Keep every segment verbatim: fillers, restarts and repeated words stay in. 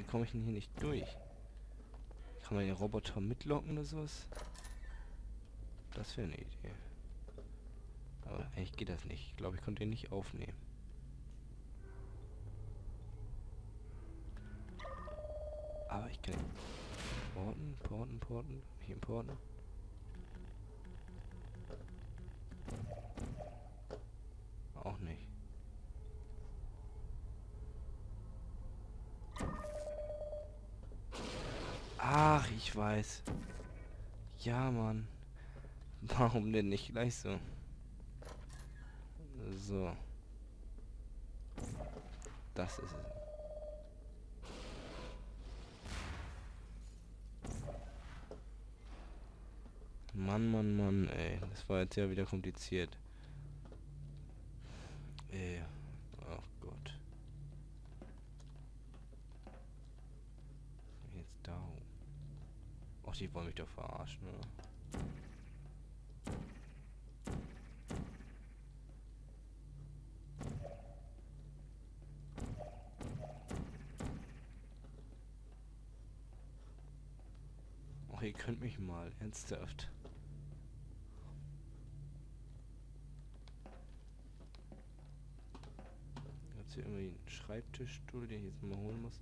Wie komme ich denn hier nicht durch? Kann man den Roboter mitlocken oder sowas? Das wäre eine Idee. Aber eigentlich geht das nicht. Ich glaube, ich konnte ihn nicht aufnehmen. Aber ich kann... Porten, porten, porten. Hier im Porten. Auch nicht. Ach, ich weiß. Ja, Mann. Warum denn nicht gleich so? So. Das ist es. Mann, Mann, Mann, ey. Das war jetzt ja wieder kompliziert. Ey. Ach Gott. Jetzt da hoch. Och, die wollen mich doch verarschen, oder? Och, ihr könnt mich mal. Ernsthaft. Hier irgendwie einen Schreibtischstuhl, den ich jetzt mal holen muss.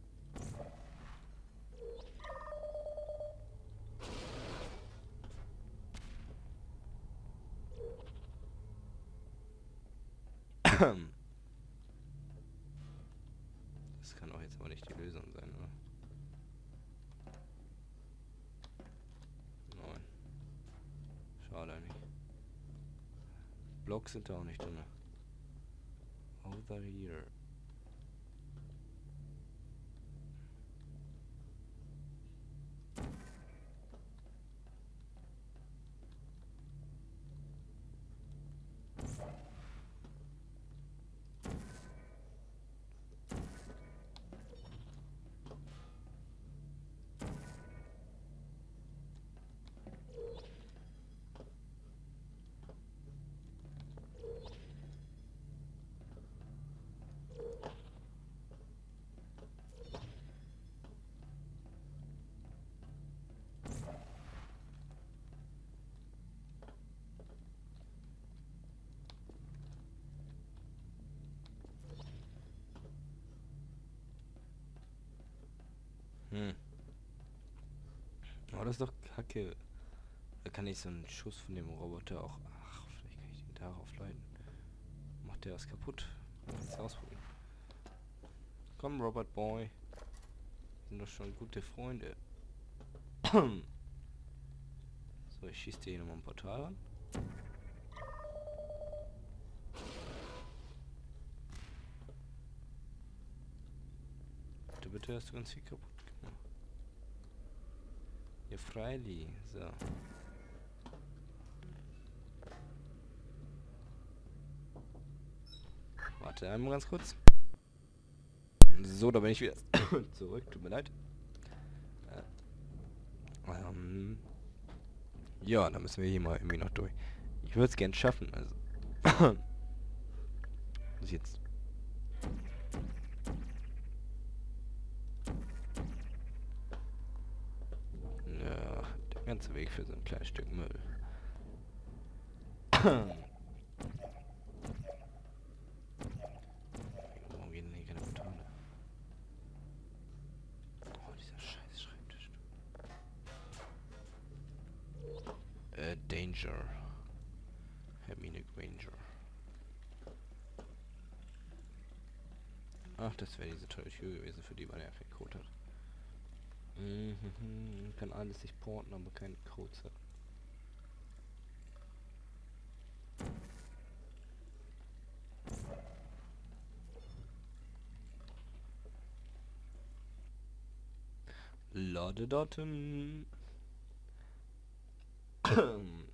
Das kann auch jetzt aber nicht die Lösung sein, oder? Nein. Schade eigentlich. Blocks sind da auch nicht drin. Over here. Hm. Oh, das ist doch kacke. Da kann ich so einen Schuss von dem Roboter auch... Ach, vielleicht kann ich den darauf leiten. Macht der was kaputt? Kann's ausprobieren. Komm, Robot Boy. Wir sind doch schon gute Freunde. So, ich schieße dir hier nochmal ein Portal an. Bitte, bitte, hast du ganz viel kaputt. Ja, Freili, so. Warte einmal ganz kurz. So, da bin ich wieder zurück. Tut mir leid. Äh, ähm, ja, da müssen wir hier mal irgendwie noch durch. Ich würde es gern schaffen, also. Bis jetzt. Ganze Weg für so ein kleines Stück Müll. Warum gehen denn hier keine Portale? Oh, dieser scheiß Schreibtisch. Äh, Danger. Hermine Granger. Ach, das wäre diese tolle Tür gewesen, für die man ja viel Code hat. Mhm, kann alles sich porten, aber keine Codes. Ladedaten. hm,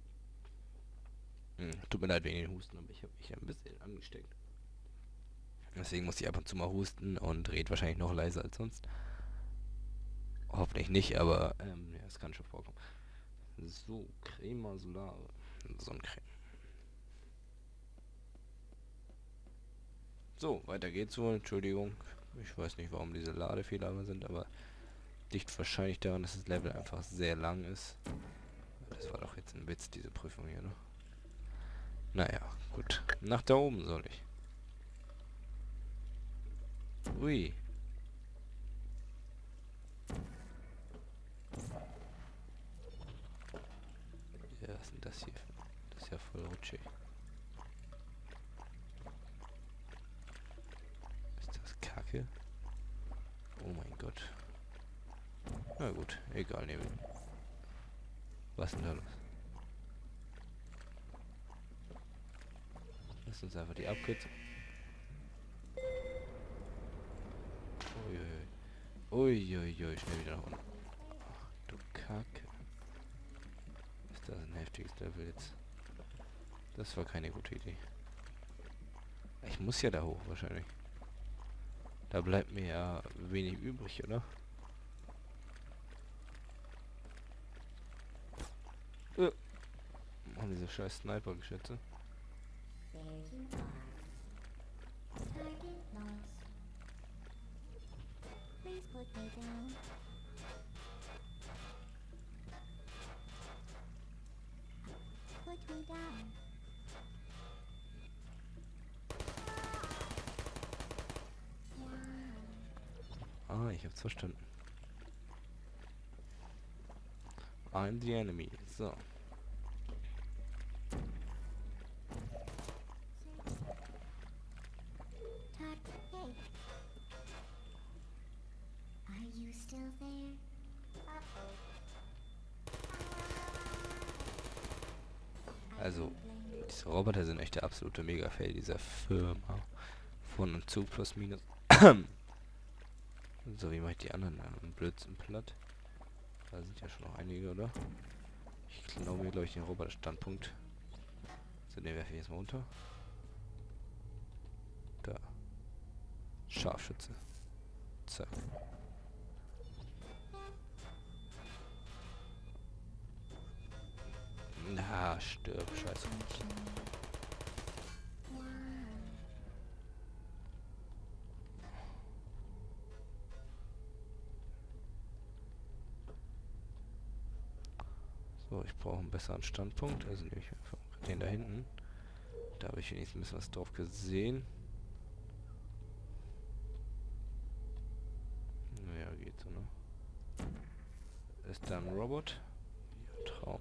tut mir leid wegen den Husten, aber ich habe mich ein bisschen angesteckt. Deswegen muss ich ab und zu mal husten und dreht wahrscheinlich noch leiser als sonst. Hoffentlich nicht, aber ähm, ja, es kann schon vorkommen. So, Crema Solare. Sonnencreme. So, weiter geht's wohl. Entschuldigung. Ich weiß nicht, warum diese Ladefehler immer sind, aber liegt wahrscheinlich daran, dass das Level einfach sehr lang ist. Das war doch jetzt ein Witz, diese Prüfung hier, ne? Naja, gut. Nach da oben soll ich. Ui. Ja, was ist denn das hier? Das ist ja voll rutschig. Ist das Kacke? Oh mein Gott. Na gut, egal, nehmen wir. Was ist denn da los? Lass uns einfach die Abkürzung. Uiuiui. Uiuiui, schnell wieder nach unten. Ach du Kacke. Ist das ein heftiges Level jetzt? Das war keine gute Idee. Ich muss ja da hoch wahrscheinlich. Da bleibt mir ja wenig übrig, oder? Äh. Mann, diese scheiß Sniper-Geschütze. Ah, ich hab's verstanden. I'm the enemy. So. Also, diese Roboter sind echt der absolute Mega-Fail dieser Firma. Von und zu, plus minus. So, wie mache ich die anderen an? Blödsinn platt. Da sind ja schon noch einige, oder? Ich glaube mir, glaube ich, den Roboter-Standpunkt. So, den werfe ich jetzt mal runter. Da. Scharfschütze. Zack. Na, stirb, scheiße. So, ich brauche einen besseren Standpunkt. Also nehme ich einfach den da hinten. Da habe ich wenigstens ein bisschen was drauf gesehen. Naja, geht so, ne? Ist da ein Robot? Ja, Traum.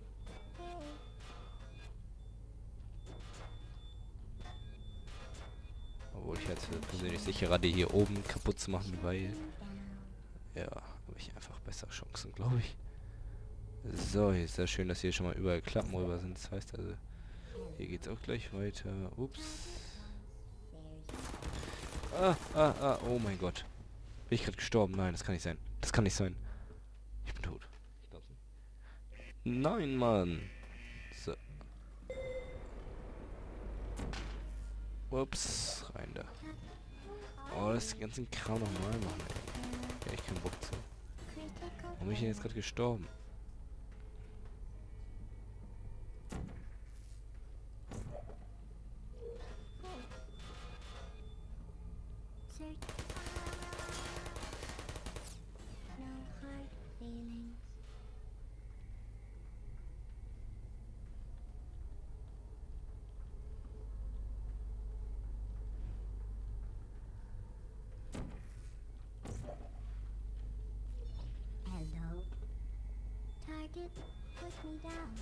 Obwohl ich jetzt persönlich sicherer, die hier oben kaputt zu machen, weil... Ja, habe ich einfach bessere Chancen, glaube ich. So, hier ist das schön, dass hier schon mal überall Klappen rüber sind. Das heißt also, hier geht's auch gleich weiter. Ups. Ah, ah, ah, oh mein Gott. Bin ich gerade gestorben? Nein, das kann nicht sein. Das kann nicht sein. Ich bin tot. Nein, Mann. So. Ups, rein da. Oh, das ganzen Kram nochmal machen, ey. Ja, ich keinen Bock zu. Warum bin ich denn jetzt gerade gestorben? Push me down.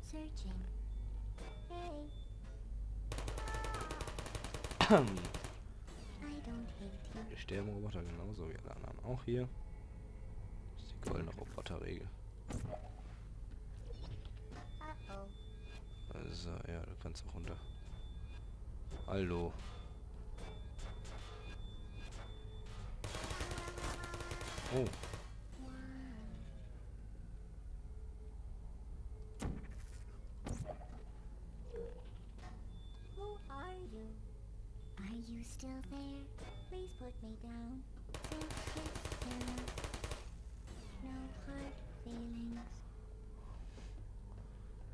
Searching. Hey. Wir sterben Roboter genauso wie alle anderen auch hier. Das ist die goldene Roboterregel. Also, ja, du kannst auch runter. Hallo. Oh.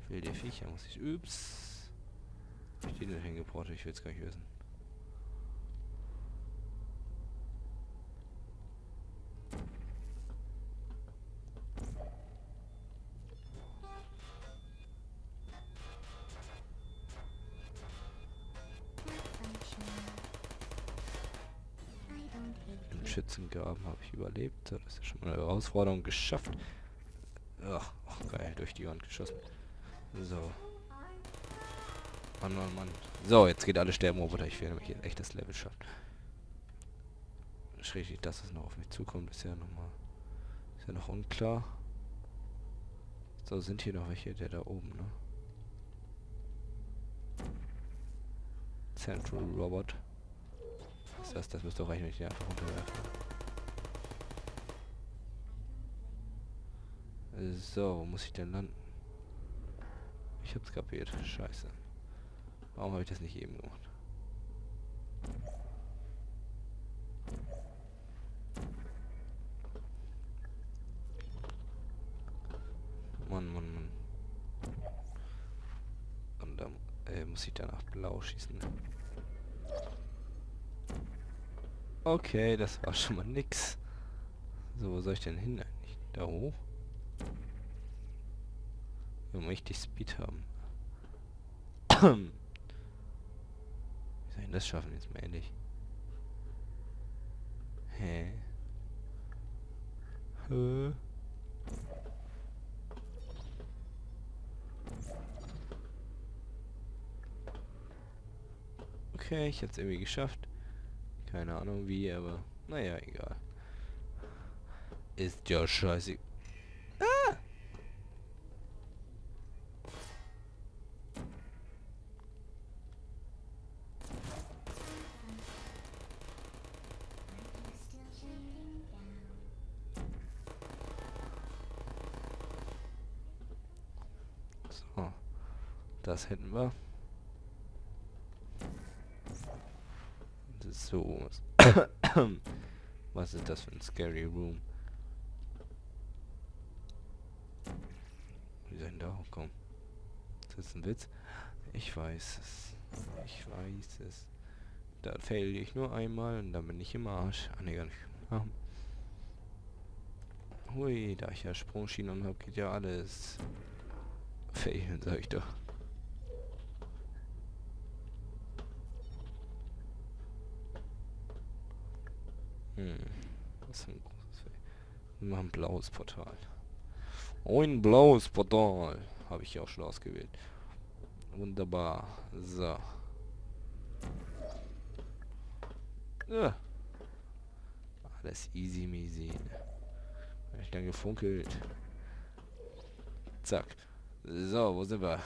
Wilde Viecher muss ich. Ups. Ich bin da hingeportet, ich will es gar nicht wissen. Im Schützengraben habe ich überlebt. Das ist ja schon mal eine Herausforderung geschafft. Ach, ach geil, durch die Wand geschossen. So. Mann, Mann, Mann. So, jetzt geht alle sterben, Roboter. Ich werde mich jetzt echt das Level schaffen. Richtig, dass es noch auf mich zukommt, ist ja nochmal. Ist ja noch unklar. So, sind hier noch welche, der da oben, ne? Central Robot. Was ist das? Das müsste doch reichen, wenn ich den einfach runterwerfe. So, wo muss ich denn landen? Ich hab's kapiert. Scheiße. Warum habe ich das nicht eben gemacht? Mann, Mann, Mann. Und dann äh, muss ich danach blau schießen. Okay, das war schon mal nix. So, wo soll ich denn hin eigentlich? Da hoch? Wir müssen richtig Speed haben. Wie soll ich das schaffen, jetzt mal ehrlich? Hä? Hä? Okay, ich hab's irgendwie geschafft. Keine Ahnung wie, aber naja, egal. Ist ja scheiße. Ah! So, das hätten wir. So, was ist das für ein Scary Room? Wie soll ich denn da hochkommen? Ist das ein Witz? Ich weiß es. Ich weiß es. Da fail ich nur einmal und dann bin ich im Arsch. Ah, ne, gar nicht. Ah. Hui, da ich ja Sprungschienen habe, geht ja alles. Failen, sag ich doch. Hm, das ist ein großes Feld. Wir machen ein blaues Portal. Oh, ein blaues Portal. Habe ich ja auch schon ausgewählt. Wunderbar. So. Ja. Alles easy measy. Hab ich dann gefunkelt. Zack. So, wo sind wir?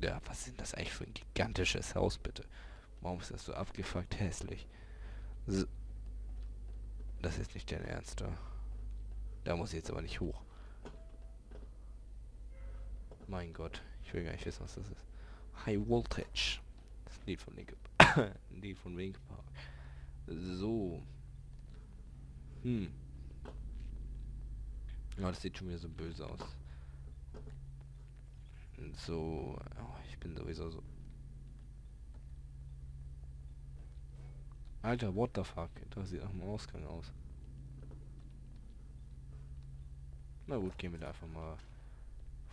Ja, was sind das eigentlich für ein gigantisches Haus, bitte? Warum ist das so abgefuckt hässlich? So. Das ist nicht dein Ernst, da. Da muss ich jetzt aber nicht hoch. Mein Gott, ich will gar nicht wissen, was das ist. High Voltage. Das Lied von Linkin Park. Lied von Linkin Park. So. Hm. Oh, das sieht schon wieder so böse aus. So. Oh, ich bin sowieso so. Alter, what the fuck? Das sieht nach dem Ausgang aus. Na gut, gehen wir da einfach mal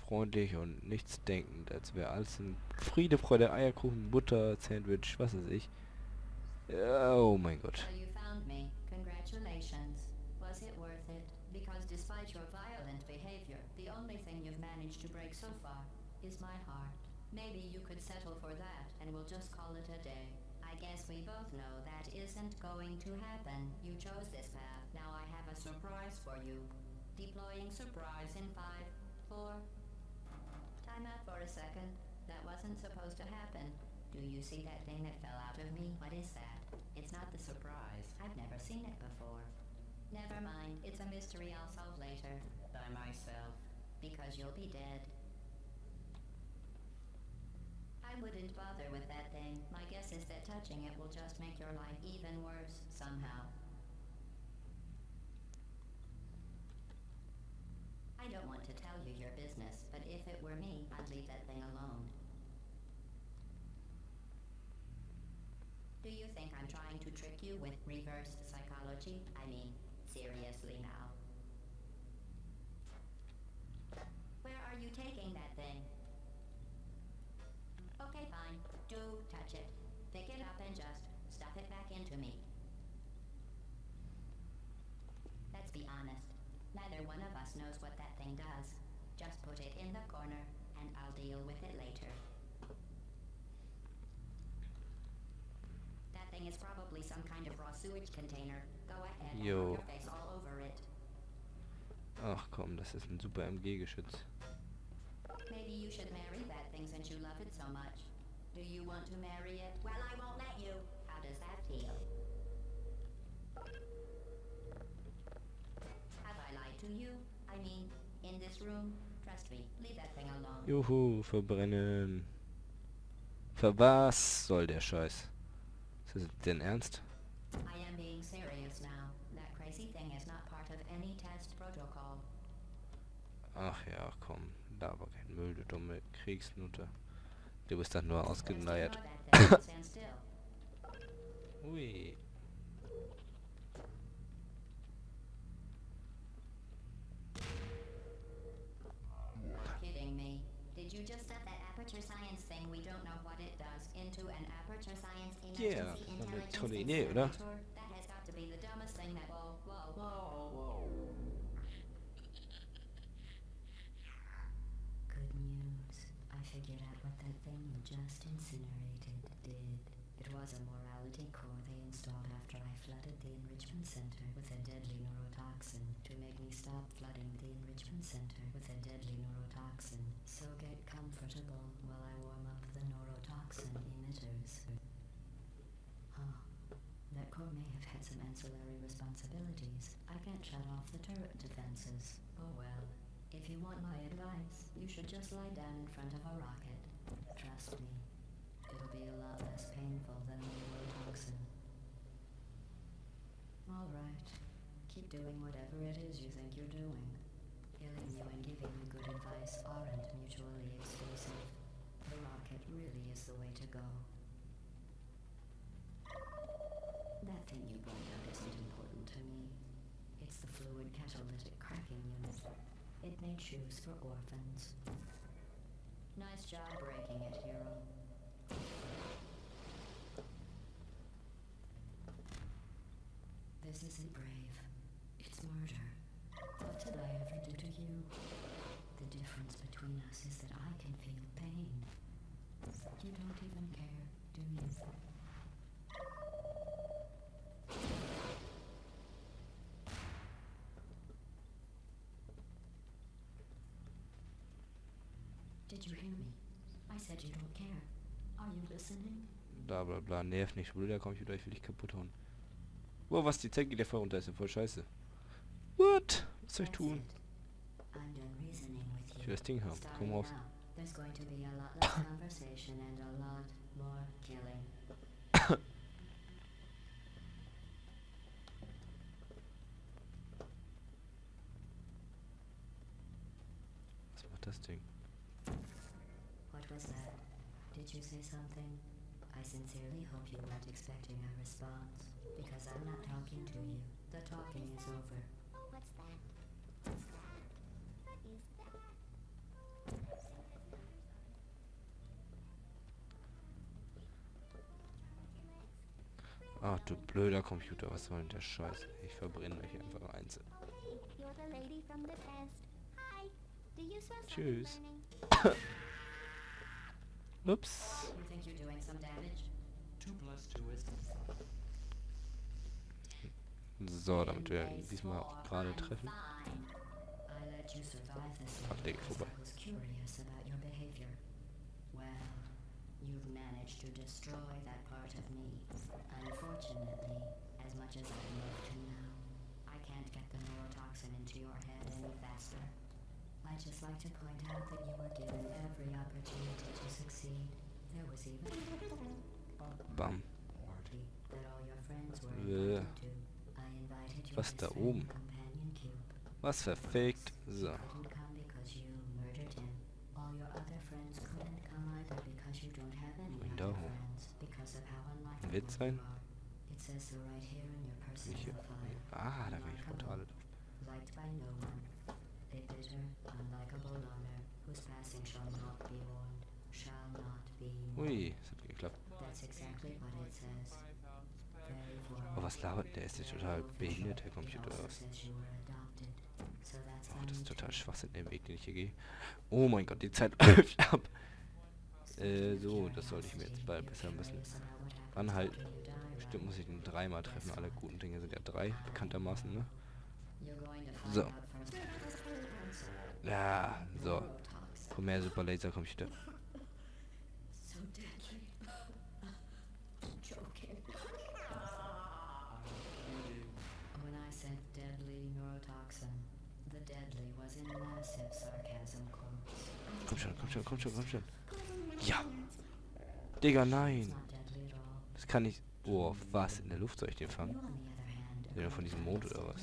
freundlich und nichts denkend, als wäre alles ein Friede, Freude, Eierkuchen, Butter, Sandwich, was weiß ich. Oh mein Gott. I guess we both know that isn't going to happen. You chose this path. Now I have a surprise for you. Deploying surprise in five, four. Time out for a second. That wasn't supposed to happen. Do you see that thing that fell out of me? What is that? It's not the surprise. I've never seen it before. Never mind. It's a mystery I'll solve later. By myself. Because you'll be dead. I wouldn't bother with that thing. My guess is that touching it will just make your life even worse, somehow. I don't want to tell you your business, but if it were me, I'd leave that thing alone. Do you think I'm trying to trick you with reverse psychology? I mean, seriously now. Where are you taking that thing? Okay, fine. Do touch it. Pick it up and just stuff it back into me. us knows what that thing does. Just put it in the corner and I'll deal with it later. That thing is probably some kind of raw sewage container. Go ahead and put your face all over it. Ach komm, das ist ein super M G-Geschütz. Maybe you should marry that thing since you love it so much. Do you want to marry it? Well, I won't let you. How does that feel? Have I lied to you? I mean, in this room? Trust me, leave that thing alone. Juhu, verbrennen. Für was soll der Scheiß? Ist das denn ernst? I am being serious now. That crazy thing is not part of any test protocol. Ach ja, komm. Da war kein Müll, du dumme Kriegsnutte. Du bist dann nur ausgeneiert. Ui. Kidding me. Did you just set that Aperture Science thing we don't know what it does into an Aperture Science emergency intelligence simulator? That has got to be the dumbest thing that whoa, whoa, whoa, whoa. Good news. I figured out what that thing you just incinerated did. It was a morality core they installed after I flooded the Enrichment Center with a deadly neurotoxin to make me stop flooding the Enrichment Center with a deadly neurotoxin. So get comfortable while I warm up the neurotoxin emitters. Huh. That core may have had some ancillary responsibilities. I can't shut off the turret defenses. Oh well. If you want my advice, you should just lie down in front of a rocket. Trust me, it'll be a lot less painful than the neurotoxin. All right, keep doing whatever it is you think you're doing. Healing you and giving you good advice aren't mutually exclusive. The rocket really is the way to go. That thing you brought out isn't important to me. It's the fluid catalytic cracking unit. It made shoes for orphans. Nice job breaking it, hero. This isn't brave. It's murder. What did I ever do to you? The difference between us is that I can feel pain. You don't even care, do you? Did you hear me? I said you don't care. Are you listening? Bla bla bla, nerv nicht, blöder Computer, ich will dich kaputt hauen. Wow, was, die Zeit geht ja voll runter, ist ja voll scheiße. What? Was soll ich tun? Ich will das Ding haben, komm raus. Was macht das Ding? Was that? Did you say something? I sincerely hope you weren't expecting a response, because I'm not talking to you. The talking is over. What's that? What's that? What is that? Ach du blöder Computer, was soll denn der Scheiß? Ich verbrenne euch einfach einzeln. Tschüss. Ups. So, damit wir diesmal gerade treffen. Abdeck vorbei. I'd just like to point out that you were given every opportunity to succeed. There was even Bam. That all your friends were invited to. I invited you to the companion cube. Was verfickt? So. You couldn't come because you murdered him. All your other friends couldn't come either because you don't have any other friends. Because of how unlikely you are. It says so right here in your personal file. Ah, da bin ich brutal. Liked by no one. A bitter, unlikable loner, whose passing shall not be warned, shall not be warned. Ui, das hat geklappt. That's exactly what it says. Oh, was labert der? Ist der total behindert, der Computer aus. Oh, das ist total Schwachsinn, der Weg, den ich hier gehe. Oh mein Gott, die Zeit läuft ab. Äh, so, das sollte ich mir jetzt bald besser ein bisschen anhalten. Bestimmt muss ich den dreimal treffen. Alle guten Dinge sind ja drei, bekanntermaßen, ne? So. Ja, so. Komm her, super Laser-Computer. Komm schon, komm schon, komm schon, komm schon. Ja. Digga, nein. Das kann ich... Oh, was? In der Luft soll ich den fangen? Ja, von diesem Mond oder was?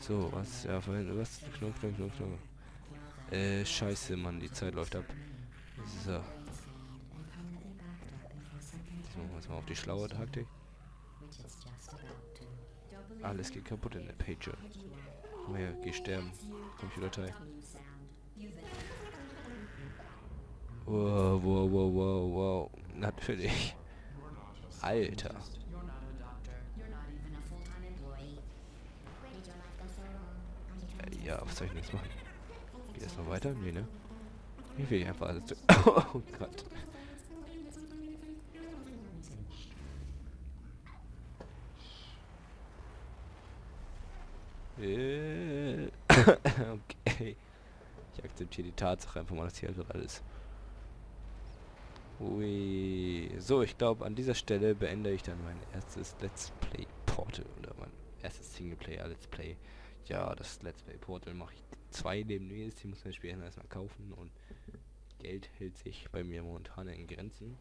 So, was? Ja, vorhin... Was? Knopf, Knopf, Knopf, Knopf. Äh, scheiße, Mann, die Zeit läuft ab. So. Jetzt machen wir uns mal auf die schlaue Taktik. Alles geht kaputt in der Page. Komm her, geh sterben. Computerteil. Wow, wow, wow, wow, wow. Natürlich. Alter. Äh, ja, was soll ich denn jetzt machen? Geht das noch weiter? Nee, ne? Ich will einfach alles zu... Oh Gott. Äh, okay. Ich akzeptiere die Tatsache einfach mal, dass hier gerade alles... Ui. So, ich glaube, an dieser Stelle beende ich dann mein erstes Let's Play Portal. Oder mein erstes Singleplayer-Let's Play. Ja, das Let's Play Portal mache ich zwei demnächst. Die muss ich mir später erstmal kaufen. Und Geld hält sich bei mir momentan in Grenzen.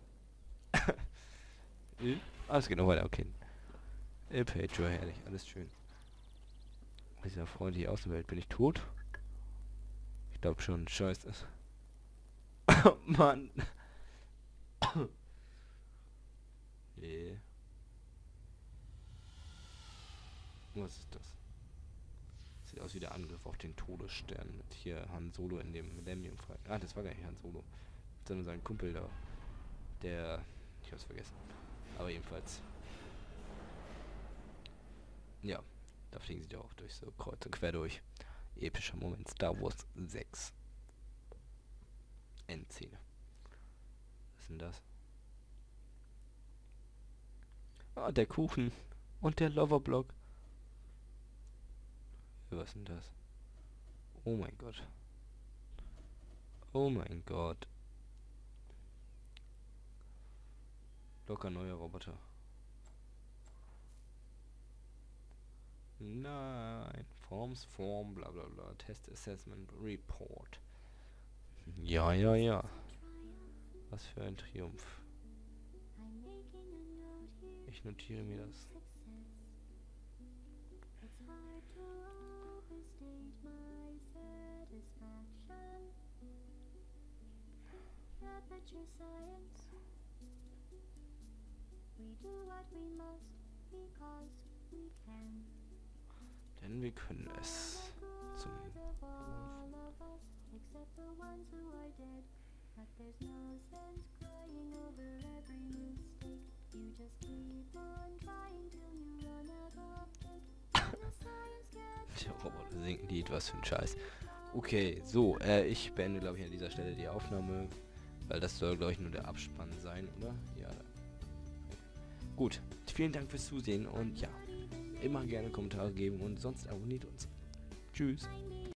äh, alles geht noch weiter, okay. Aperture, herrlich, alles schön. Ist ja freundlich Außenwelt. Bin ich tot? Ich glaube schon. Scheiße. Oh Mann. Yeah. Was ist das? Sieht aus wie der Angriff auf den Todesstern mit hier Han Solo in dem Millennium Falken. Ah, das war gar nicht Han Solo, sondern sein Kumpel da. Der... Ich hab's vergessen. Aber jedenfalls. Ja. Da fliegen sie doch auch durch so kreuz und quer durch. Epischer Moment. Star Wars sechs. Endszene. Was ist denn das? Ah, der Kuchen. Und der Loverblock. Was ist denn das? Oh mein Gott. Oh mein Gott. Locker neuer Roboter. Nein. Forms, Form, bla bla bla. Test Assessment Report. Ja, ja, ja. Was für ein Triumph. Ich notiere mir das. Aperture Science. We do what we must because we can. Denn wir können es zum Der Roboter singt ein Lied, was für ein Scheiß. Okay, so, äh, ich beende, glaube ich, an dieser Stelle die Aufnahme, weil das soll, glaube ich, nur der Abspann sein, oder? Ja. Gut, vielen Dank fürs Zusehen und ja, immer gerne Kommentare geben und sonst abonniert uns. Tschüss.